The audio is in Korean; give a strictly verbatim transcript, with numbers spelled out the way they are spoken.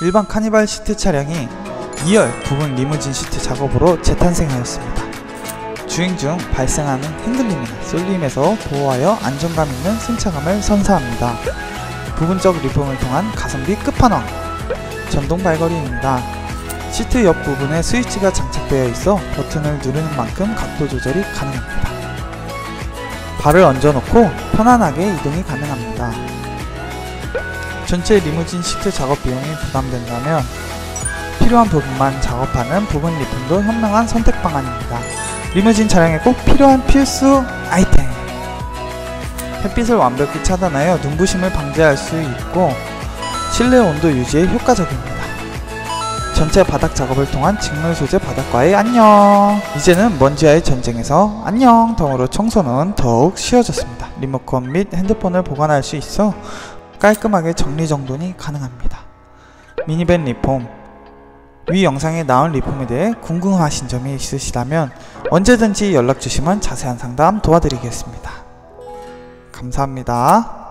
일반 카니발 시트 차량이 이열 부분 리무진 시트 작업으로 재탄생하였습니다. 주행 중 발생하는 흔들림이나 쏠림에서 보호하여 안정감 있는 승차감을 선사합니다. 부분적 리폼을 통한 가성비 끝판왕! 전동 발걸이입니다. 시트 옆 부분에 스위치가 장착되어 있어 버튼을 누르는 만큼 각도 조절이 가능합니다. 발을 얹어놓고 편안하게 이동이 가능합니다. 전체 리무진 시트 작업 비용이 부담된다면 필요한 부분만 작업하는 부분 리폼도 현명한 선택 방안입니다. 리무진 차량에 꼭 필요한 필수 아이템! 햇빛을 완벽히 차단하여 눈부심을 방지할 수 있고 실내 온도 유지에 효과적입니다. 전체 바닥 작업을 통한 직물 소재 바닥과의 안녕! 이제는 먼지와의 전쟁에서 안녕! 덩어로 청소는 더욱 쉬워졌습니다. 리모컨 및 핸드폰을 보관할 수 있어 깔끔하게 정리정돈이 가능합니다. 미니밴 리폼. 위 영상에 나온 리폼에 대해 궁금하신 점이 있으시다면 언제든지 연락주시면 자세한 상담 도와드리겠습니다. 감사합니다.